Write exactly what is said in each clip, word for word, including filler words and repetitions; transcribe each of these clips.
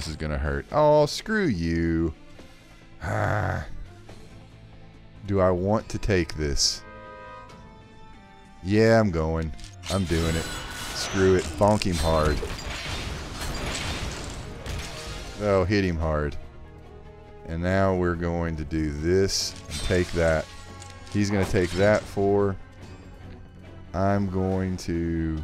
this is gonna hurt. Oh, screw you. Ah. Do I want to take this? Yeah, I'm going. I'm doing it. Screw it. Bonk him hard. Oh, hit him hard. And now we're going to do this and take that. He's going to take that for. I'm going to...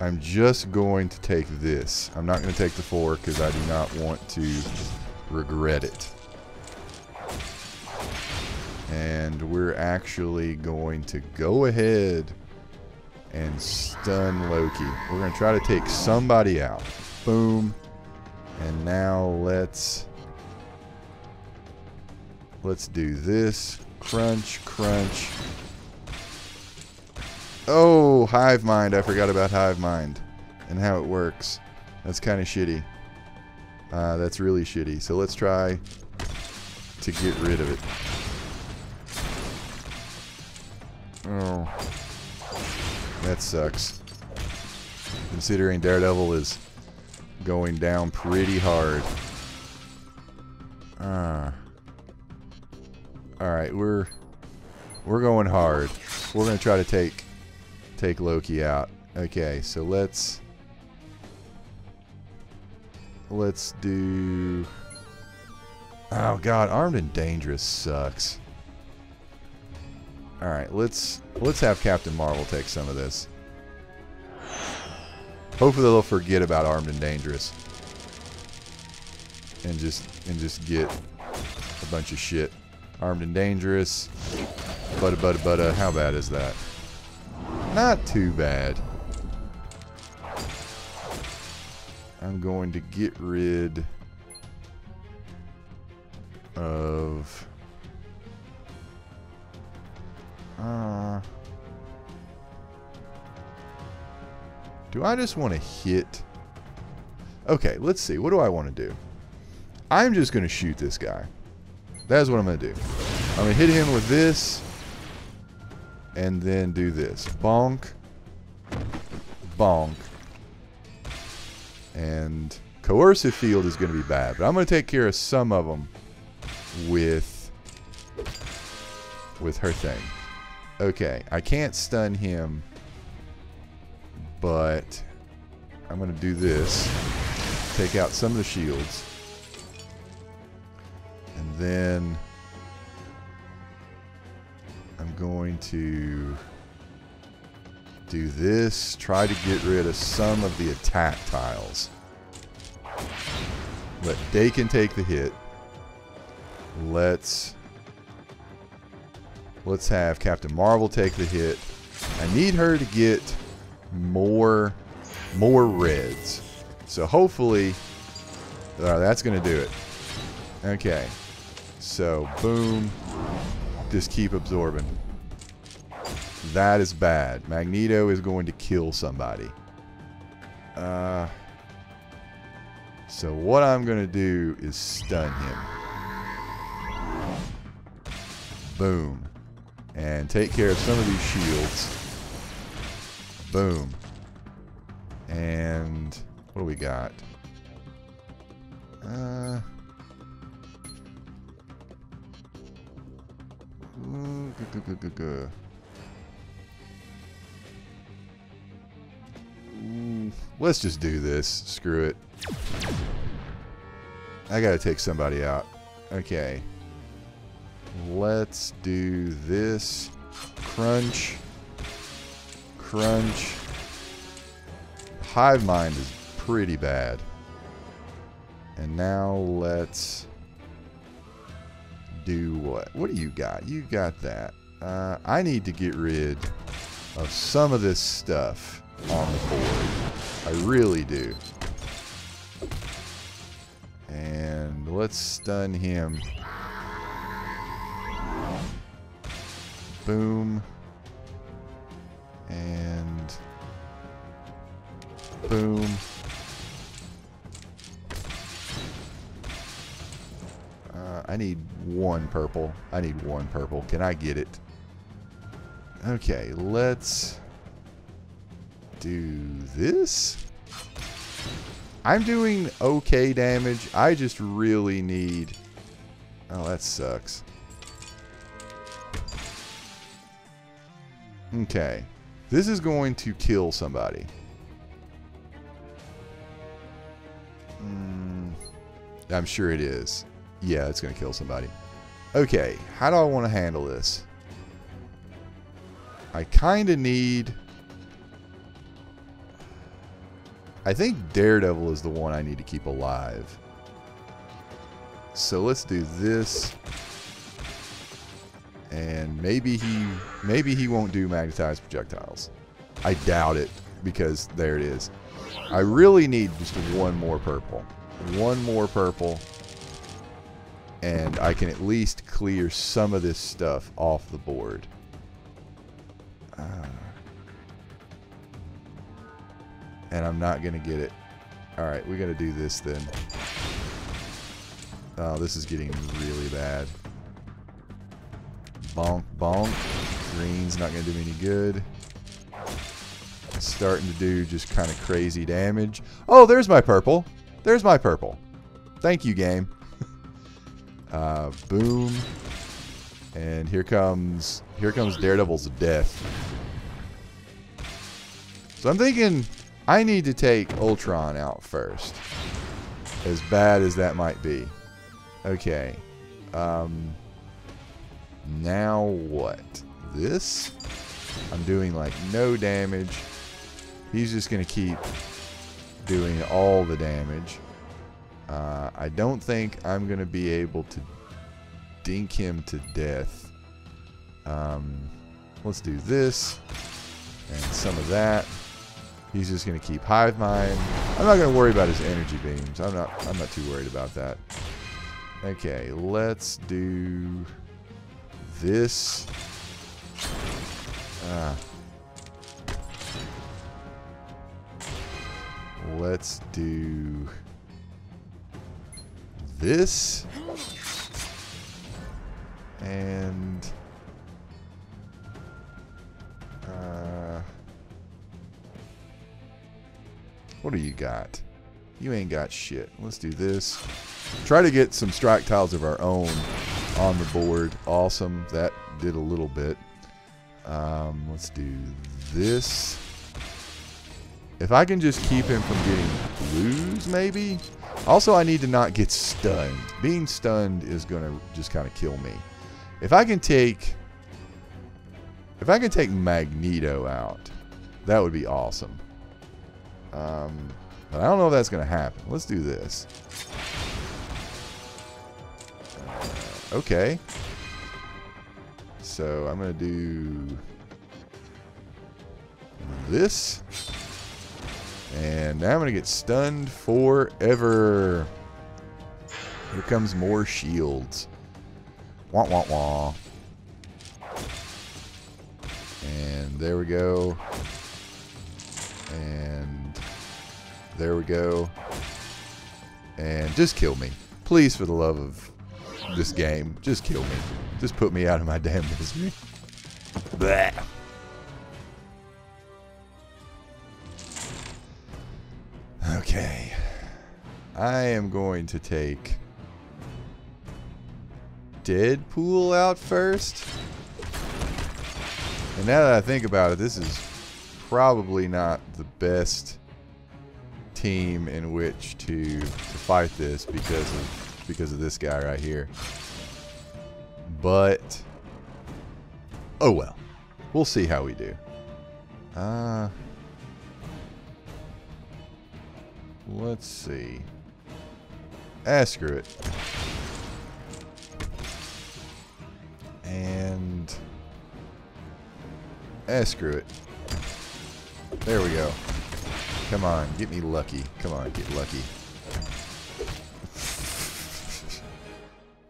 I'm just going to take this. I'm not going to take the four because I do not want to regret it. And we're actually going to go ahead and stun Loki. We're going to try to take somebody out. Boom. And now let's let's do this. Crunch, crunch. Oh, Hive Mind. I forgot about Hive Mind and how it works. That's kind of shitty. Uh, that's really shitty. So let's try to get rid of it. Oh, that sucks. Considering Daredevil is going down pretty hard. Uh, all right, we're we're going hard. We're gonna try to take take Loki out. Okay, so let's let's do. Oh God, Armed and Dangerous sucks. All right, let's let's have Captain Marvel take some of this. Hopefully they'll forget about Armed and Dangerous and just and just get a bunch of shit. Armed and Dangerous, butta butta butta. How bad is that? Not too bad. I'm going to get rid of. Uh, do I just want to hit? Okay, let's see. What do I want to do? I'm just going to shoot this guy. That's what I'm going to do. I'm going to hit him with this. And then do this. Bonk. Bonk. And coercive field is going to be bad. But I'm going to take care of some of them with, with her thing. Okay, I can't stun him, but I'm going to do this. Take out some of the shields. And then I'm going to do this. Try to get rid of some of the attack tiles. Let Daken take the hit. Let's... Let's have Captain Marvel take the hit. I need her to get more, more reds. So hopefully, uh, that's going to do it. Okay. So, boom. Just keep absorbing. That is bad. Magneto is going to kill somebody. Uh, so, what I'm going to do is stun him. Boom. And take care of some of these shields. Boom. And what do we got? Uh, ooh, g -g -g -g -g. Ooh, let's just do this. Screw it. I gotta take somebody out. Okay. Let's do this. Crunch. Crunch. Hive Mind is pretty bad. And now let's do what? What do you got? You got that. Uh, I need to get rid of some of this stuff on the board. I really do. And let's stun him. Boom. And boom. Uh, I need one purple. I need one purple. Can I get it? Okay, let's do this. I'm doing okay damage. I just really need... Oh, that sucks. Okay. This is going to kill somebody. Mm, I'm sure it is. Yeah, it's going to kill somebody. Okay, how do I want to handle this? I kind of need... I think Daredevil is the one I need to keep alive. So let's do this. And maybe he maybe he won't do magnetized projectiles. I doubt it, because there it is. I really need just one more purple. One more purple. And I can at least clear some of this stuff off the board. Uh, and I'm not going to get it. Alright, we're going to do this then. Oh, this is getting really bad. Bonk, bonk. Green's not going to do me any good. It's starting to do just kind of crazy damage. Oh, there's my purple. There's my purple. Thank you, game. uh, boom. And here comes, here comes Daredevil's death. So I'm thinking... I need to take Ultron out first. As bad as that might be. Okay. Um, now what? This? I'm doing like no damage. He's just going to keep doing all the damage. Uh, I don't think I'm going to be able to dink him to death. Um, let's do this. And some of that. He's just gonna keep Hive Mind. I'm not gonna worry about his energy beams. I'm not I'm not too worried about that. Okay, let's do this. Ah. Let's do this. And uh what do you got? You ain't got shit. Let's do this. Try to get some strike tiles of our own on the board. Awesome. That did a little bit. Um, let's do this. If I can just keep him from getting blues, maybe. Also, I need to not get stunned. Being stunned is going to just kind of kill me. If I can take... If I can take Magneto out, that would be awesome. Um, but I don't know if that's going to happen. Let's do this. Uh, okay. So I'm going to do this. And now I'm going to get stunned forever. Here comes more shields. Wah, wah, wah. And there we go. And... There we go. And just kill me. Please, for the love of this game, just kill me. Just put me out of my damn misery. Blah. Okay. I am going to take Deadpool out first. And now that I think about it, this is probably not the best... team in which to, to fight this because of because of this guy right here, but oh well, we'll see how we do. Uh, let's see. Ah, screw it. And ah, screw it. There we go. Come on, get me lucky. Come on, get lucky.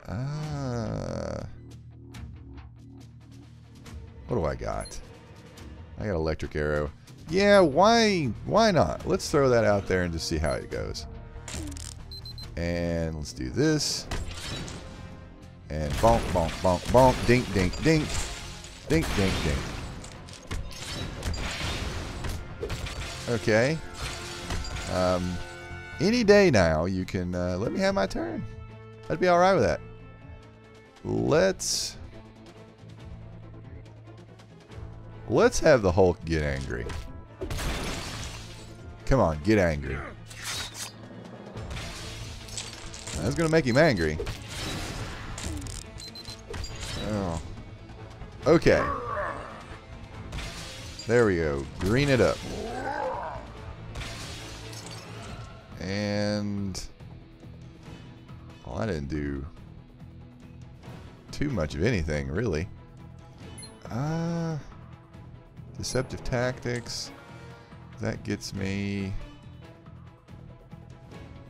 uh, what do I got? I got electric arrow. Yeah, why why not? Let's throw that out there and just see how it goes. And let's do this. And bonk, bonk, bonk, bonk. Dink, dink, dink. Dink, dink, dink. Okay. Um, any day now, you can uh, let me have my turn. I'd be all right with that. Let's... Let's have the Hulk get angry. Come on, get angry. That's gonna make him angry. Oh. Okay. There we go. Green it up. And... Well, I didn't do too much of anything, really. Uh... Deceptive tactics. That gets me...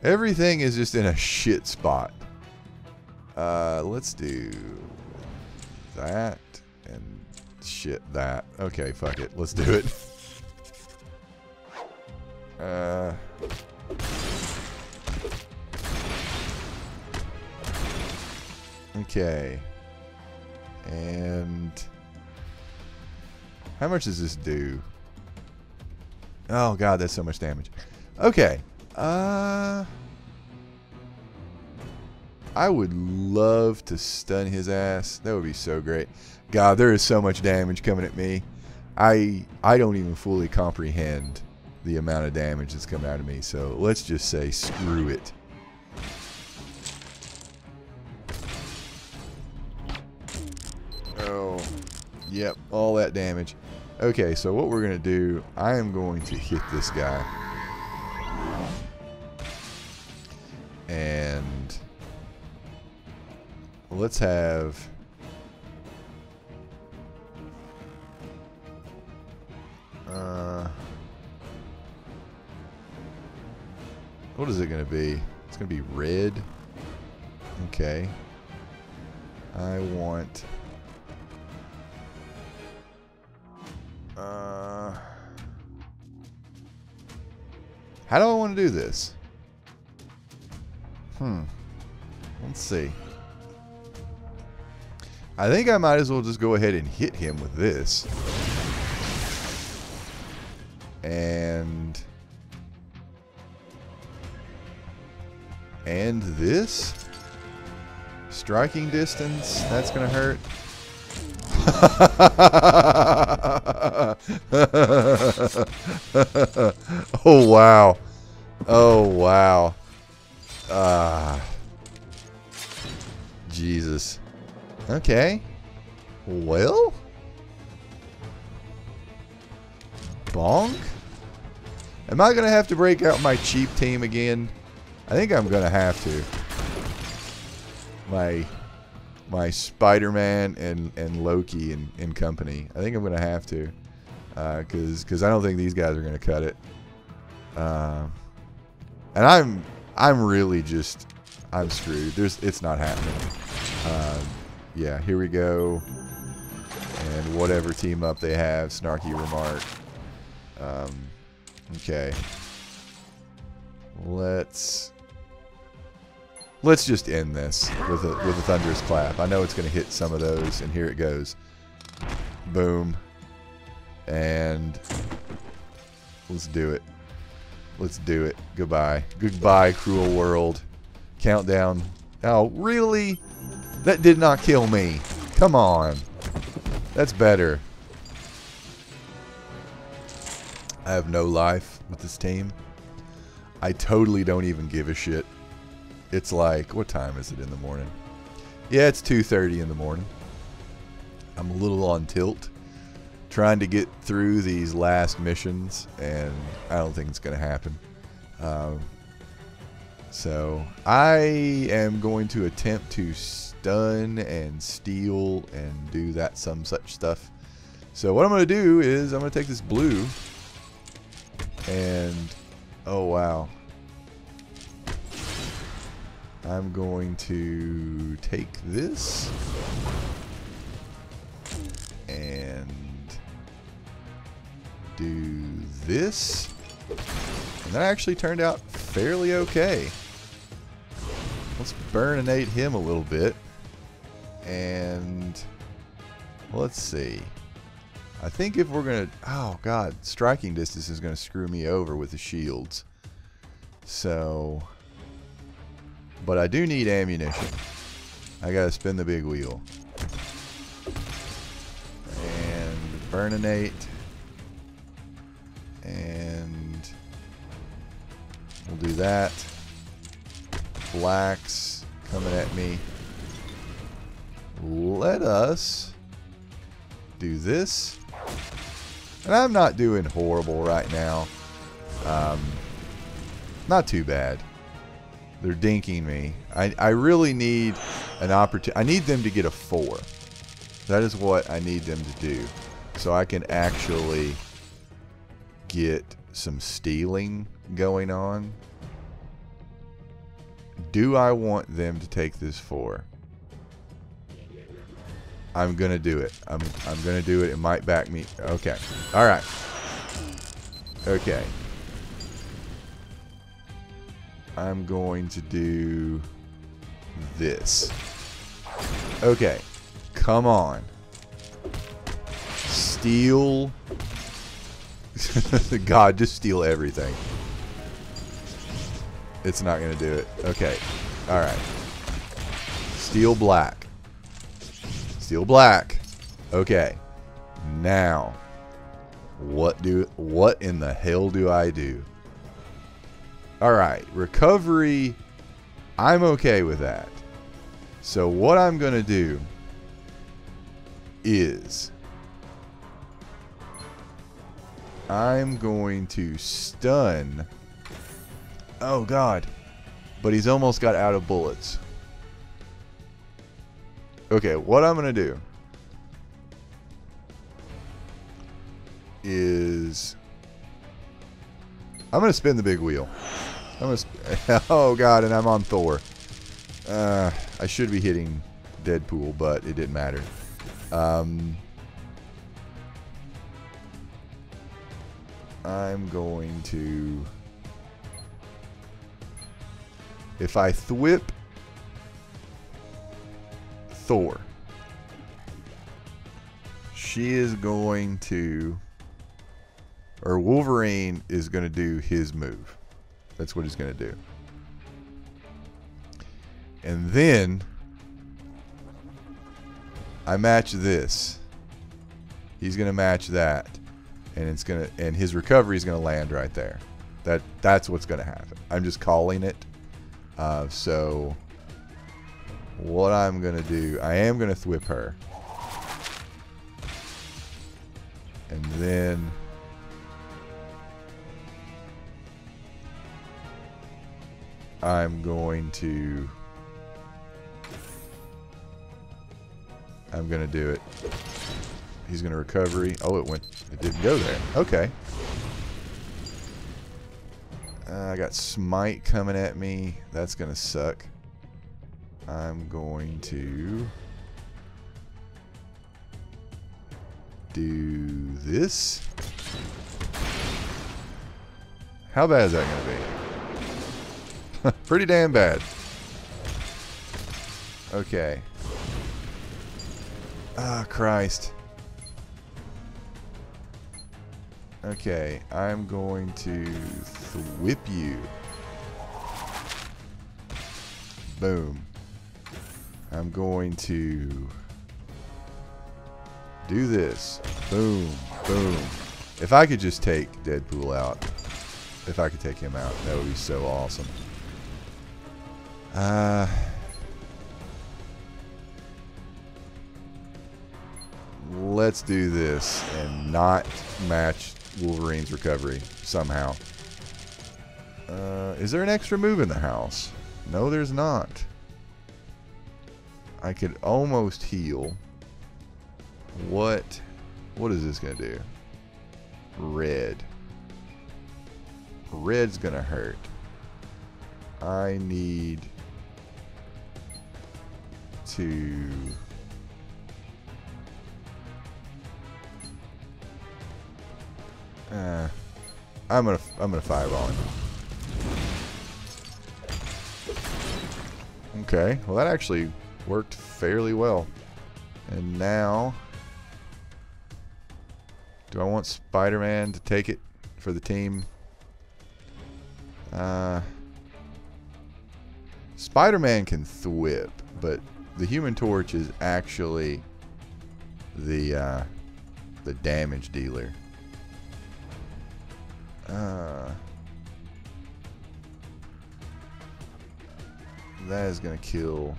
Everything is just in a shit spot. Uh, let's do... That. And shit that. Okay, fuck it. Let's do it. Uh... Okay. And... How much does this do? Oh god, that's so much damage. Okay. Uh, I would love to stun his ass. That would be so great. God, there is so much damage coming at me. I I don't even fully comprehend the amount of damage that's coming out of me. So let's just say screw it. Oh, yep, all that damage. Okay, so what we're going to do, I am going to hit this guy. And let's have... Uh, what is it going to be? It's going to be red. Okay. I want... Uh, how do I want to do this? Hmm. Let's see. I think I might as well just go ahead and hit him with this. And... And this? Striking distance. That's going to hurt. Oh wow. Oh wow. Ah. Jesus. Okay. Well? Bonk? Am I gonna have to break out my cheap team again? I think I'm gonna have to. My My Spider-Man and, and Loki and, and company. I think I'm going to have to. Because uh, 'cause I don't think these guys are going to cut it. Uh, and I'm I'm really just... I'm screwed. There's, it's not happening. Uh, yeah, here we go. And whatever team up they have. Snarky remark. Um, okay. Let's... Let's just end this with a, with a thunderous clap. I know it's going to hit some of those, and here it goes. Boom. And let's do it. Let's do it. Goodbye. Goodbye, cruel world. Countdown. Oh, really? That did not kill me. Come on. That's better. I have no life with this team. I totally don't even give a shit. It's like, what time is it in the morning? Yeah, it's two thirty in the morning. I'm a little on tilt, trying to get through these last missions, and I don't think it's going to happen. Um, so I am going to attempt to stun and steal and do that some such stuff. So what I'm going to do is I'm going to take this blue and, oh wow. I'm going to take this and do this. And that actually turned out fairly okay. Let's burninate him a little bit. And let's see. I think if we're going to... Oh, God. Striking distance is going to screw me over with the shields. So, but I do need ammunition. I gotta spin the big wheel. And burninate. And we'll do that. Blacks coming at me. Let us do this. And I'm not doing horrible right now. Um, not too bad. They're dinking me. I, I really need an opportunity. I need them to get a four. That is what I need them to do. So I can actually get some stealing going on. Do I want them to take this four? I'm gonna do it. I'm I'm gonna do it. It might back me. Okay. All right. Okay. I'm going to do this. Okay. Come on. Steal. God, just steal everything. It's not gonna do it. Okay. All right. Steal black. Steel black. Okay. Now, what do what in the hell do I do? All right, recovery. I'm okay with that. So what I'm going to do is I'm going to stun. Oh God. But he's almost got out of bullets. Okay, what I'm going to do is I'm going to spin the big wheel. I'm gonna oh, God, and I'm on Thor. Uh, I should be hitting Deadpool, but it didn't matter. Um, I'm going to... If I thwip... Thor. She is going to, or Wolverine is going to do his move. That's what he's going to do. And then I match this. He's going to match that, and it's going to, and his recovery is going to land right there. That that's what's going to happen. I'm just calling it. Uh, so. What I'm going to do, I am going to thwip her. And then... I'm going to... I'm going to do it. He's going to recovery. Oh, it went... It didn't go there. Okay. Uh, I got Smite coming at me. That's going to suck. I'm going to do this. How bad is that going to be? Pretty damn bad. Okay. Ah, Christ. Okay, I'm going to thwip you. Boom. I'm going to do this. Boom, boom. If I could just take Deadpool out, if I could take him out, that would be so awesome. Uh, let's do this and not match Wolverine's recovery somehow. Uh, is there an extra move in the house? No, there's not. I could almost heal. What? What is this gonna do? Red. Red's gonna hurt. I need to uh, I'm gonna I'm gonna fireball him. Okay, well that actually worked fairly well. And now, do I want Spider-Man to take it for the team? Uh, Spider-Man can thwip, but the Human Torch is actually the uh, the damage dealer. Uh, that is gonna kill.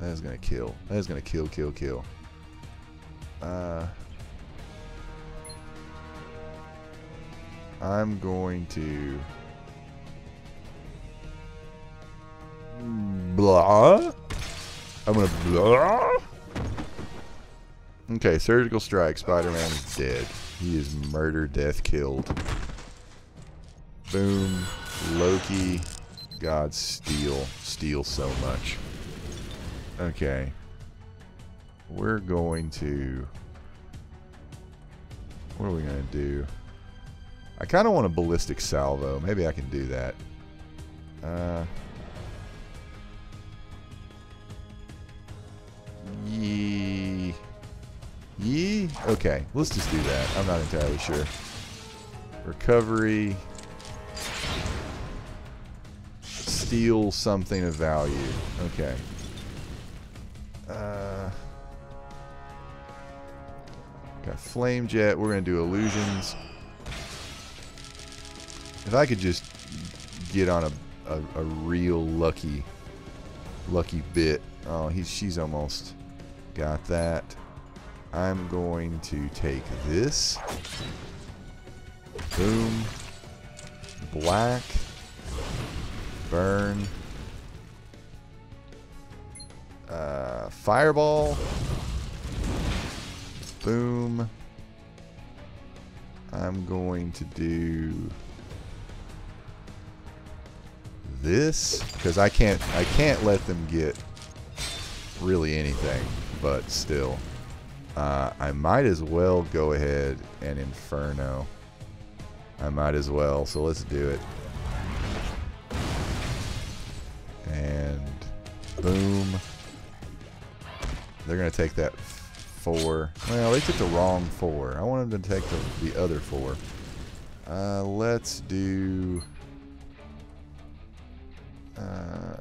That is gonna kill. That is gonna kill, kill, kill. Uh, I'm going to blah. I'm gonna blah. Okay, surgical strike. Spider-Man is dead. He is murder, death, killed. Boom. Loki. God, steal. Steal so much. Okay. We're going to... What are we going to do? I kind of want a ballistic salvo. Maybe I can do that. Uh... Yee. Yee? Okay. Let's just do that. I'm not entirely sure. Recovery... Steal something of value. Okay. Uh, got flame jet. We're gonna do illusions. If I could just get on a a, a real lucky lucky bit. Oh, he's she's almost got that. I'm going to take this. Boom. Black. Burn. Uh, fireball. Boom. I'm going to do this because I can't. I can't let them get really anything. But still, uh, I might as well go ahead and Inferno. I might as well. So let's do it. Boom. They're going to take that four. Well, they took the wrong four. I wanted them to take the, the other four. Uh, let's do... Uh,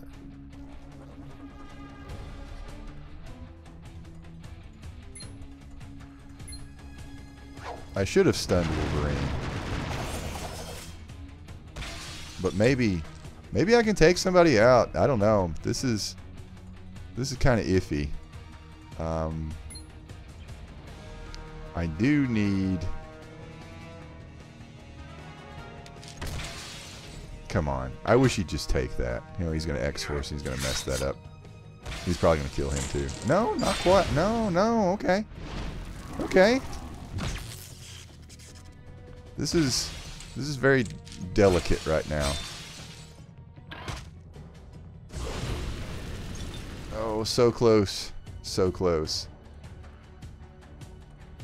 I should have stunned Wolverine. But maybe... Maybe I can take somebody out. I don't know. This is... This is kind of iffy. Um, I do need... Come on. I wish he'd just take that. You know, he's going to X-Force. He's going to mess that up. He's probably going to kill him, too. No, not quite. No, no. Okay. Okay. This is... This is very delicate right now. Oh, so close. So close.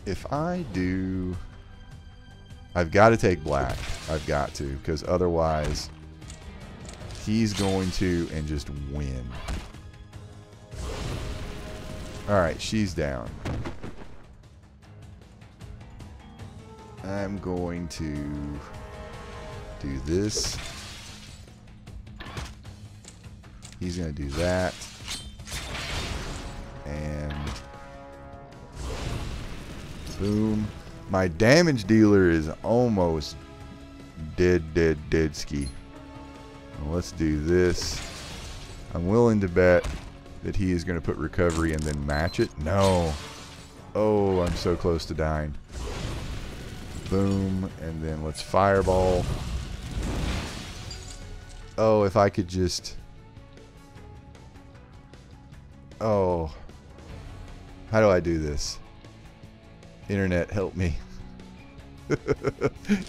If I do... I've got to take black. I've got to, because otherwise he's going to and just win. Alright, she's down. I'm going to do this. He's going to do that. And boom. My damage dealer is almost dead, dead, dead ski. Well, let's do this. I'm willing to bet that he is going to put recovery and then match it. No. Oh, I'm so close to dying. Boom. And then let's fireball. Oh, if I could just... Oh... How do I do this? Internet, help me.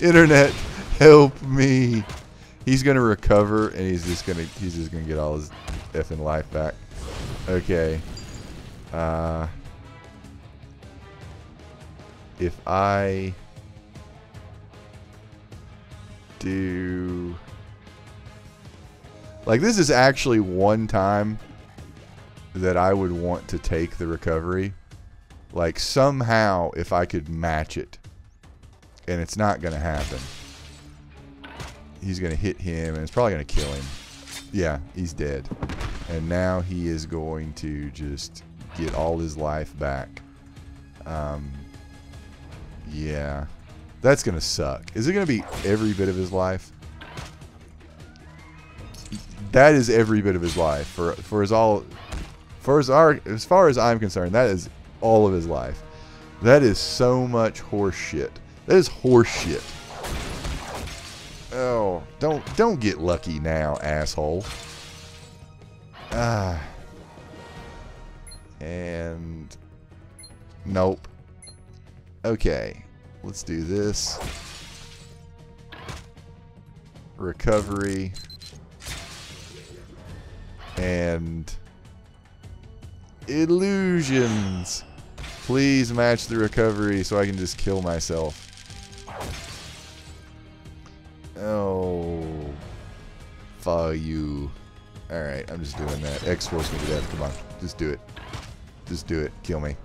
Internet, help me. He's gonna recover and he's just gonna he's just gonna get all his effing life back. Okay. Uh if I do, like, this is actually one time that I would want to take the recovery. Like, somehow if I could match it, and it's not gonna happen. He's gonna hit him and it's probably gonna kill him. Yeah, he's dead. And now he is going to just get all his life back. Um, yeah. That's going to suck. Is it going to be every bit of his life? That is every bit of his life. For, for his all... For his our, as far as I'm concerned, that is all of his life. That is so much horse shit. That is horse shit. Oh, don't don't get lucky now, asshole. Ah. And nope. Okay. Let's do this. Recovery. And illusions. Please match the recovery so I can just kill myself. Oh, fuck you. Alright, I'm just doing that. X force me to death. Come on. Just do it. Just do it. Kill me.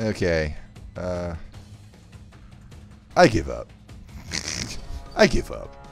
Okay. Uh, I give up. I give up.